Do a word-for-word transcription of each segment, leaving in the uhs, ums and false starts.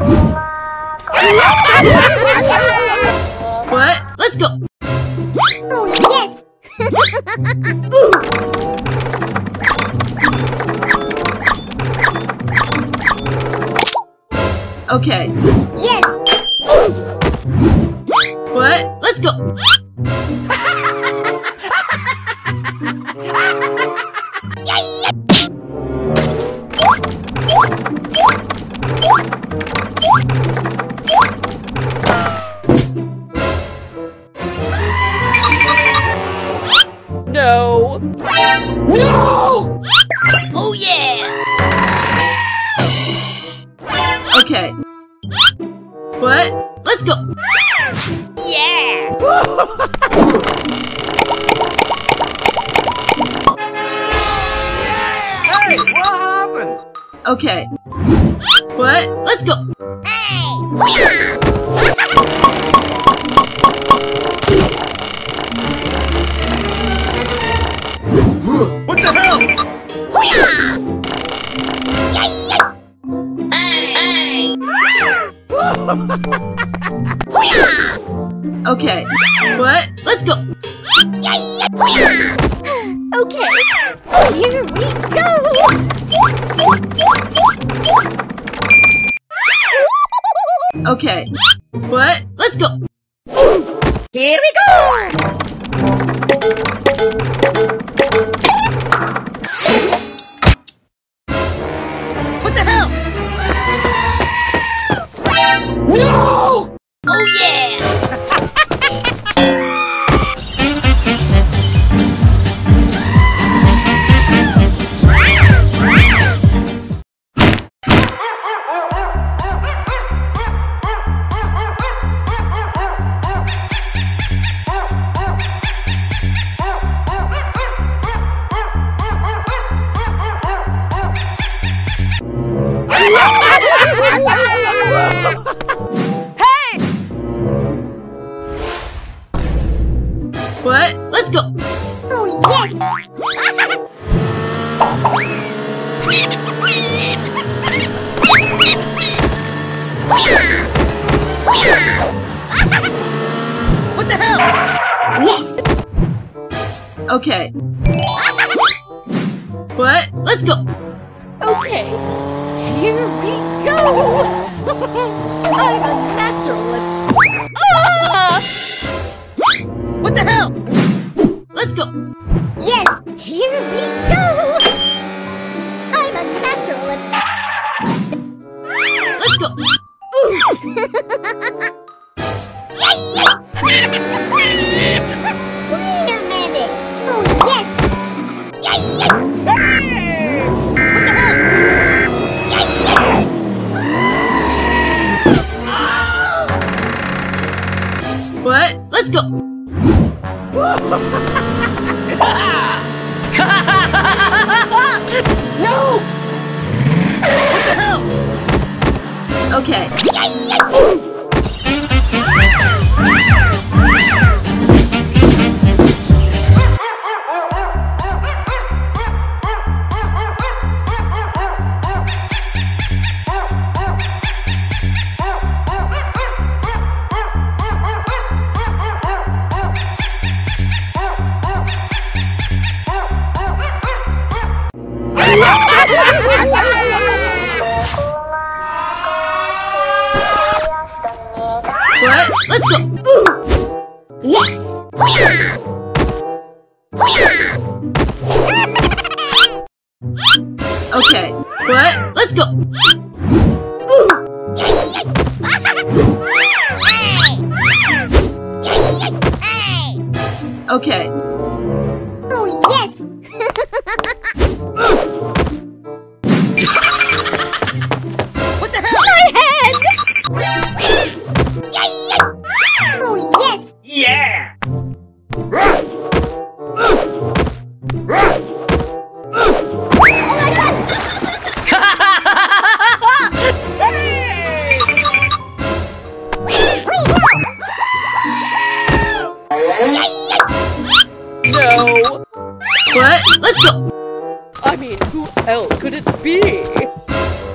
What? Let's go. Oh, yes. Okay. Yes. What? Let's go. No! No! Oh yeah! Okay. What? Let's go! Yeah! Hey! What happened? Okay. What? Let's go! Hey! What the hell? Okay. What? Let's go. Okay. Here we go. Okay. What? Let's go. Here we go. What the hell? No! Oh yeah! Hey! What? Let's go! Oh, yes! What the hell? Yes! Okay. What? Let's go! Okay. Here we go! I'm a naturalist! Ah! What the hell? Let's go! Yes! Here we go! I'm a naturalist! Let's go! Wait a minute! Oh yes! What the hell? What? Let's go! No! What the hell? Okay. What? Let's go! Ooh. Yes! Okay. What? Let's go! Ooh. Okay. Oh yes! What the hell? My head! Oh yes! Yeah! Oh my God! No! What? Let's go! I mean, who else could it be?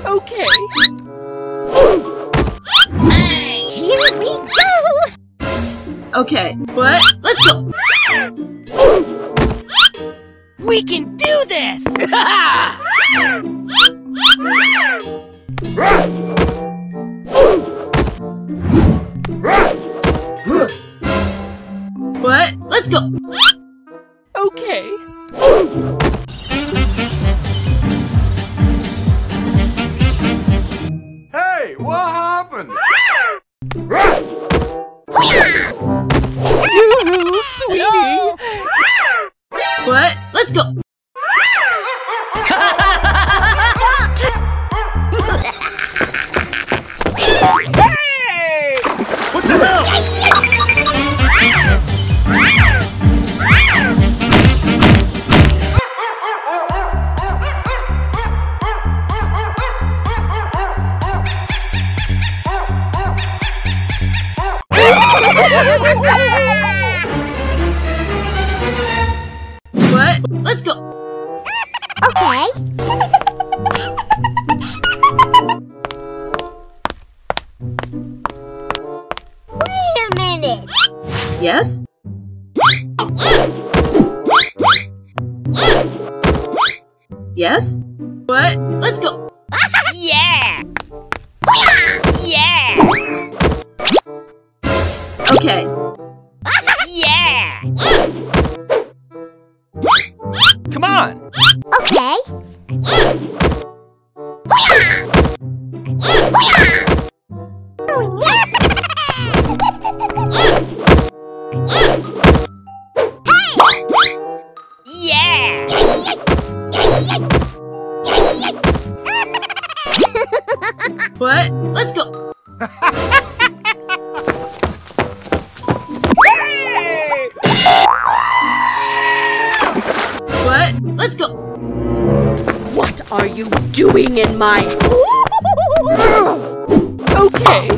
Okay. Okay, what? Let's go! We can do this! What? Let's go! Okay. Hey, what happened? Yoo-hoo, sweetie! What? Let's go! Hey! What the hell? Let's go! Okay! Wait a minute! Yes? Yes? What? Let's go! Yeah! Yeah! Okay! Come on! Okay! Yeah! What? Let's go! Let's go! What are you doing in my... Okay!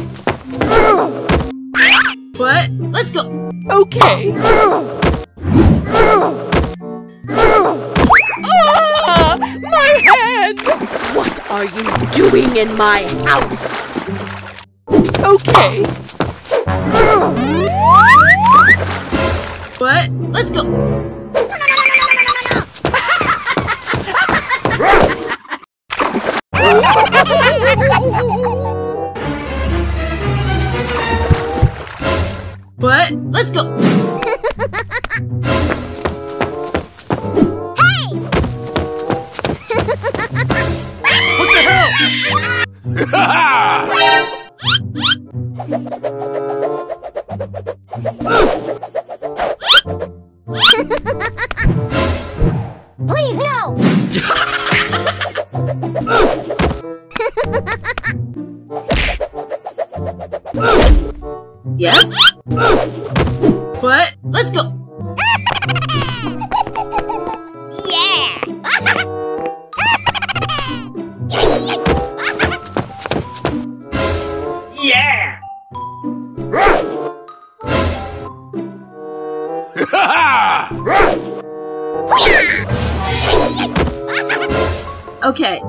What? Let's go! Okay! Ah, my hand! What are you doing in my house? Okay! What? Let's go! What? Let's go! Hey! What the hell? Please no! Yes? What? Let's go! Yeah! Yeah! Okay.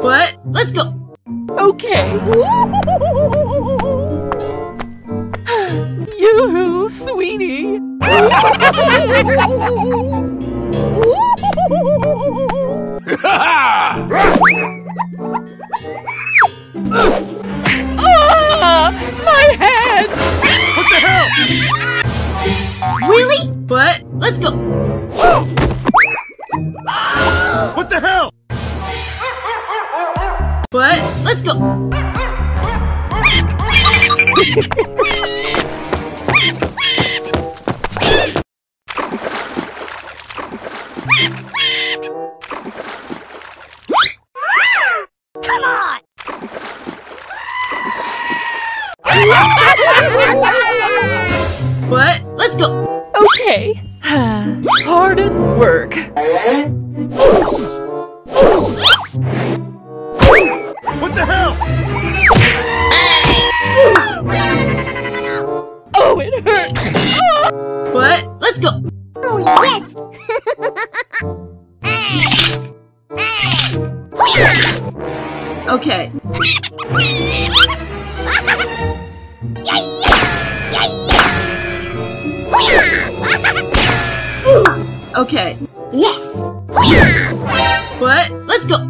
What? Let's go! Okay! Yoo-hoo, sweetie! Ah, my head! What the hell? Really? What? Let's go! What the hell? What? Let's go! What? Let's go! Okay! Hard at work! What the hell? Oh, it hurts! What? Let's go! Oh, yes! Okay. Yeah, yeah, yeah, yeah. Okay. Yes! What? Let's go!